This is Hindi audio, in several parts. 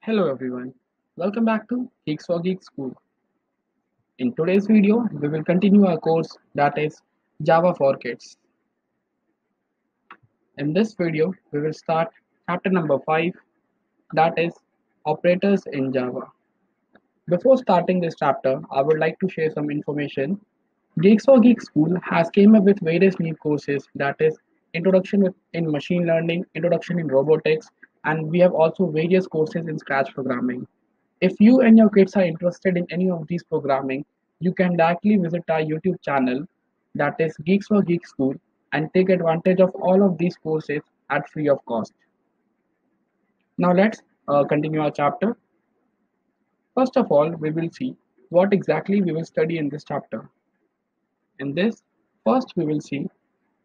Hello everyone, welcome back to GeeksforGeeks School. In today's video, we will continue our course that is Java for Kids. In this video, we will start chapter number 5, that is Operators in Java. Before starting this chapter, I would like to share some information. GeeksforGeeks School has came up with various new courses, that is Introduction in Machine Learning, Introduction in Robotics, and we have also various courses in Scratch programming. If you and your kids are interested in any of these programming, you can directly visit our YouTube channel, that is GeeksforGeeks School, and take advantage of all of these courses at free of cost. Now let's continue our chapter. First of all, we will see what exactly we will study in this chapter. In this, first we will see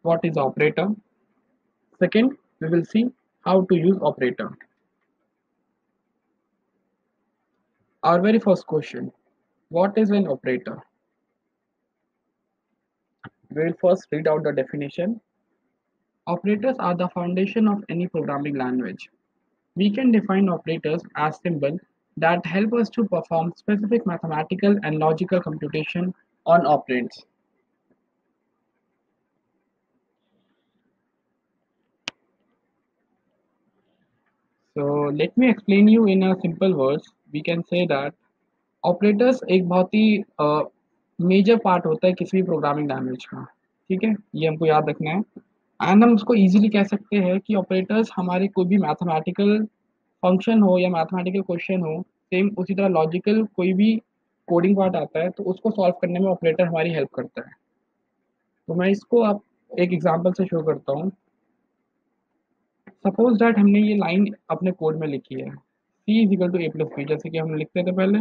what is operator. Second, we will see how to use operator. Our very first question, what is an operator? We will first read out the definition. Operators are the foundation of any programming language. We can define operators as symbols that help us to perform specific mathematical and logical computation on operands. So let me explain you in a simple words. We can say that operators एक बहुत ही major part होता है किसी भी programming language का, ठीक है, ये हमको याद रखना है. And हम उसको easily कह सकते हैं कि operators हमारे कोई भी mathematical function हो या mathematical question हो, same उसी तरह logical कोई भी coding part आता है तो उसको solve करने में operator हमारी help करता है. तो मैं इसको आप एक example से show करता हूँ. सपोज दैट हमने ये लाइन अपने कोड में लिखी है c is equal to A plus B, जैसे कि हम लिखते थे पहले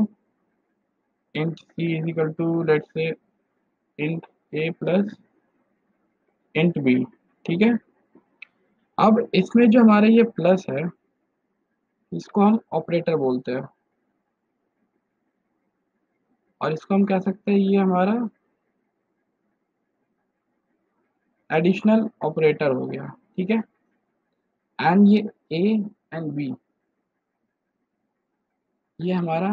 int c is equal to let's say int a plus int b, ठीक है. अब इसमें जो हमारे ये प्लस है इसको हम ऑपरेटर बोलते हैं और इसको हम कह सकते हैं ये हमारा एडिशनल ऑपरेटर हो गया, ठीक है. एंड ये ए एंड बी ये हमारा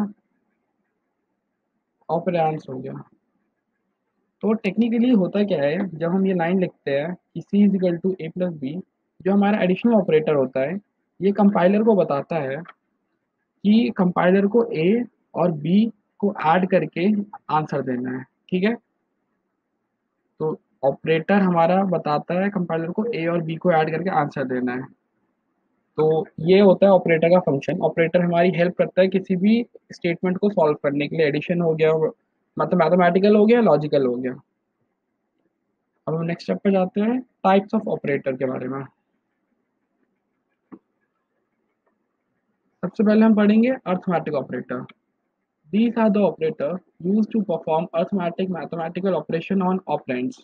ऑपरेंड्स हो गया. तो टेक्निकली होता क्या है, जब हम ये लाइन लिखते हैं कि C is equal to A plus B, जो हमारा एडिशनल ऑपरेटर होता है ये कंपाइलर को बताता है कि कंपाइलर को ए और बी को ऐड करके आंसर देना है, ठीक है. तो ऑपरेटर हमारा बताता है कंपाइलर को ए और बी को ऐड करके आंसर देना है. तो ये होता है ऑपरेटर का फंक्शन. ऑपरेटर हमारी हेल्प करता है किसी भी स्टेटमेंट को सॉल्व करने के लिए, एडिशन हो गया, मतलब मैथमेटिकल हो गया, लॉजिकल हो गया. अब हम नेक्स्ट स्टेप पे जाते हैं टाइप्स ऑफ ऑपरेटर के बारे में. सबसे पहले हम पढ़ेंगे arithmetic operator. These are the operator use to perform arithmetic mathematical operation on operands.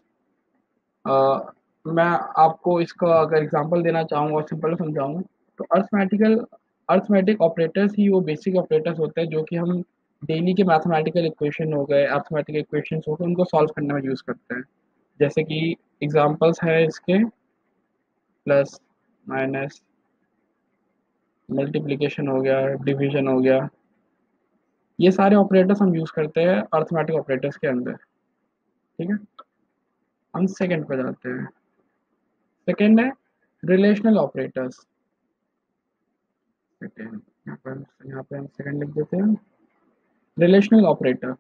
मैं आपको इसका अगर एग्जाम्पल देना चाहूँगा और सिंपल समझाऊँ तो अर्थमैटिक ऑपरेटर्स ही वो बेसिक ऑपरेटर्स होते हैं जो कि हम डेली के मैथमेटिकल इक्वेशन हो गए, अर्थमैटिक इक्वेशन हो गए, उनको सॉल्व करने में यूज़ करते हैं. जैसे कि एग्जांपल्स है इसके प्लस माइनस, मल्टीप्लिकेशन हो गया, डिवीजन हो गया, ये सारे ऑपरेटर्स हम यूज़ करते हैं अर्थमैटिक ऑपरेटर्स के अंदर, ठीक है. हम सेकेंड पर जाते हैं. सेकेंड है रिलेशनल ऑपरेटर्स. यहाँ पे हम सेकंड लिख देते हैं relational operator.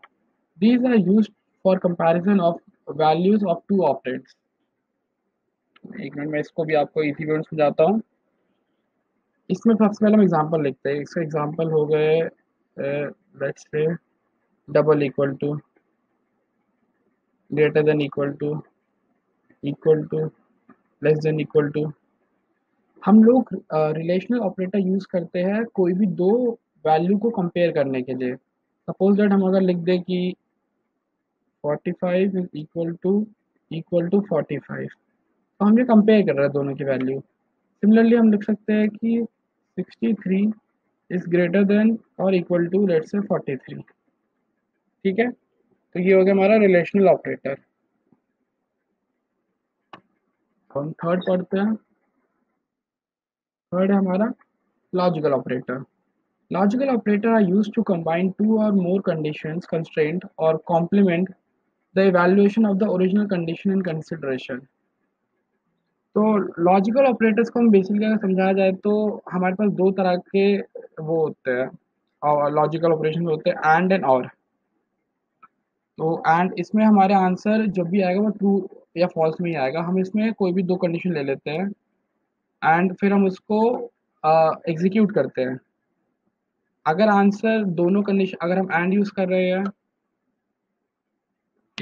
These are used for comparison of values of two operands. एक मिनट, मैं इसको भी आपको इसी वर्ड समझाता हूँ. इसमें सबसे पहले हम एग्जांपल लिखते हैं. इसका एग्जांपल हो गए let's say double equal to, greater than equal to, equal to, less than equal to. हम लोग रिलेशनल ऑपरेटर यूज़ करते हैं कोई भी दो वैल्यू को कंपेयर करने के लिए. सपोज दैट हम अगर लिख दें कि 45 इज इक्वल टू 45, तो हम ये कंपेयर कर रहे हैं दोनों की वैल्यू. सिमिलरली हम लिख सकते हैं कि 63 इज ग्रेटर देन और इक्वल टू लेट्स से 43, ठीक है. तो ये हो गया हमारा रिलेशनल ऑपरेटर. हम थर्ड पढ़ते हैं। थर्ड है हमारा logical operator. Logical operator are used to combine two or more conditions, constraint or complement the evaluation of the original condition and consideration. तो लॉजिकल ऑपरेटर्स को हम बेसिकली अगर समझाया जाए तो हमारे पास दो तरह के वो होते हैं और लॉजिकल ऑपरेशन होते हैं, एंड और। तो एंड इसमें हमारे आंसर जब भी आएगा वो ट्रू या फॉल्स में ही आएगा। हम इसमें कोई भी दो कंडीशन ले लेते हैं एंड फिर हम उसको एग्जीक्यूट करते हैं। अगर आंसर दोनों कंडीशन, अगर हम एंड यूज़ कर रहे हैं,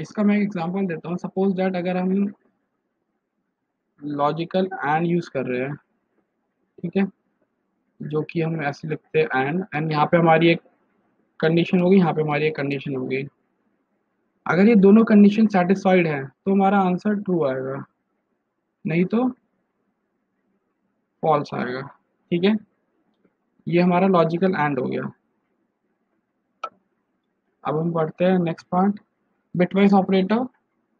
इसका मैं एक एग्जांपल देता हूँ। सपोज दैट अगर हम लॉजिकल एंड यूज़ कर रहे हैं, ठीक है, जो कि हम ऐसे लिखते हैं एंड यहाँ पे हमारी एक कंडीशन होगी, यहाँ पे हमारी एक कंडीशन होगी। अगर ये दोनों कंडीशन सेटिस्फाइड हैं तो हमारा आंसर ट्रू आएगा, नहीं तो फॉल्स आएगा। ठीक है, ये हमारा लॉजिकल एंड हो गया। अब हम पढ़ते हैं next part, bitwise operator.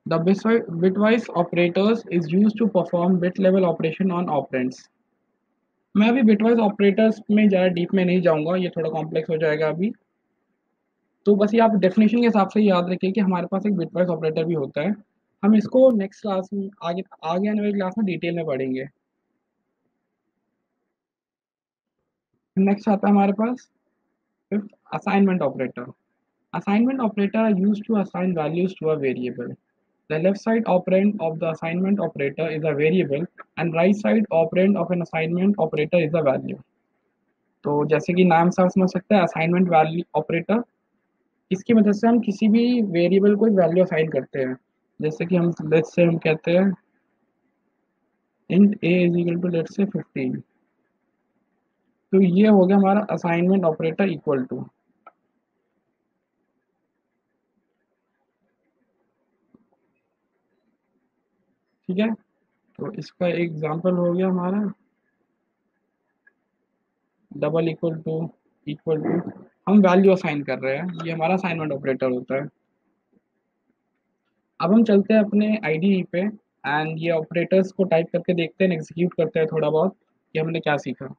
The bitwise operators is used to perform bit level operation on operands. मैं अभी बिटवाइज ऑपरेटर्स में ज़्यादा डीप में नहीं जाऊंगा, ये थोड़ा कॉम्प्लेक्स हो जाएगा अभी। तो बस ये आप डेफिनेशन के हिसाब से याद रखिए कि हमारे पास एक बिटवाइज ऑपरेटर भी होता है। हम इसको नेक्स्ट क्लास में, आगे आने वाली क्लास में डिटेल में पढ़ेंगे। नेक्स्ट आता है हमारे पास fifth, assignment operator. Assignment operator are use to assign values to a variable. The left side operand of the assignment operator is a variable and right side operand of an assignment operator is a value. तो जैसे कि नाम से आप समझ सकते हैं, असाइनमेंट वैल्यू ऑपरेटर, इसकी मदद से हम किसी भी वेरिएबल को एक वैल्यू असाइन करते हैं। जैसे कि हम लेट्स से हम कहते हैं int A is equal to let's say 15। तो ये हो गया हमारा असाइनमेंट ऑपरेटर इक्वल टू। ठीक है, तो इसका एग्जांपल हो गया हमारा double equal to equal to, हम वैल्यू असाइन कर रहे हैं। ये हमारा असाइनमेंट ऑपरेटर होता है। अब हम चलते हैं अपने आईडीई पे एंड ये ऑपरेटर्स को टाइप करके देखते हैं, एग्जीक्यूट करते हैं थोड़ा बहुत कि हमने क्या सीखा।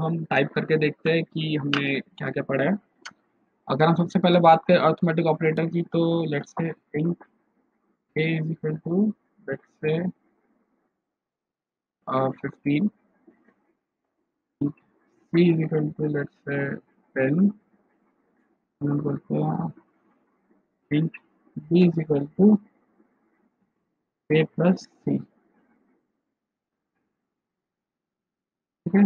हम टाइप करके देखते हैं कि हमने क्या क्या पढ़ा है। अगर हम सबसे पहले बात करें अरिथमेटिक ऑपरेटर की, तो let's say int a is equal to let's say 15, c is equal to let's say 10, हम बोलते हैं int b is equal to a plus c। ठीक है,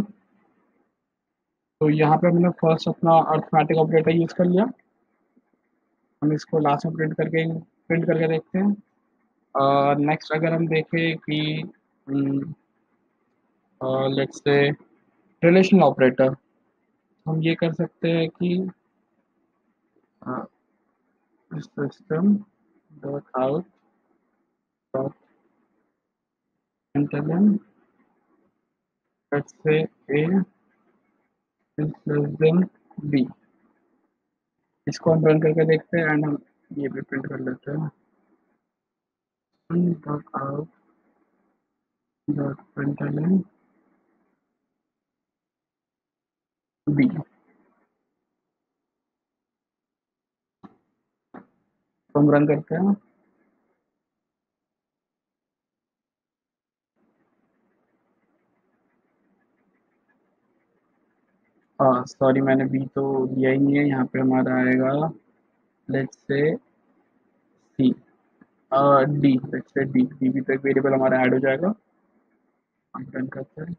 तो यहाँ पे हमने फर्स्ट अपना अरिथमेटिक ऑपरेटर यूज़ कर लिया। हम इसको लास्ट में प्रिंट करके देखते हैं। नेक्स्ट अगर हम देखें कि लेट्स से रिलेशनल ऑपरेटर, हम ये कर सकते हैं कि system dot out dot println let's say A plus then B. इसको हम रन करके देखते हैं एंड हम ये भी प्रिंट कर लेते हैं dot out dot println B. हम रन करते हैं, सॉरी मैंने बी तो दिया ही नहीं है, यहाँ पे हमारा आएगा let's say C D, let's say D. D भी तो एक वेरिएबल हमारा ऐड हो जाएगा। हम रन करते हैं,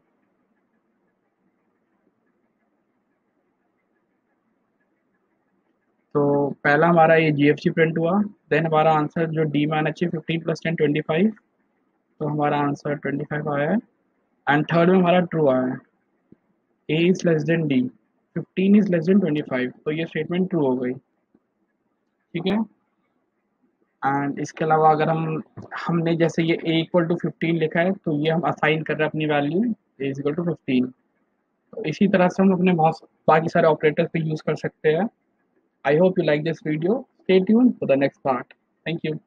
तो पहला हमारा ये जीएफसी प्रिंट हुआ, देन हमारा आंसर जो डी में आना चाहिए 15 + 10 25, तो हमारा आंसर 25 आया है एंड थर्ड में हमारा ट्रू आया है a is less than d, 15 is less than 25, तो ये स्टेटमेंट ट्रू हो गई। ठीक है, एंड इसके अलावा अगर हमने जैसे ये a इक्वल टू 15 लिखा है तो ये हम असाइन कर रहे हैं अपनी value a is equal to 15। तो इसी तरह से हम अपने बहुत बाकी सारे ऑपरेटर्स पे यूज़ कर सकते हैं I hope you like this video. Stay tuned for the next part. Thank you.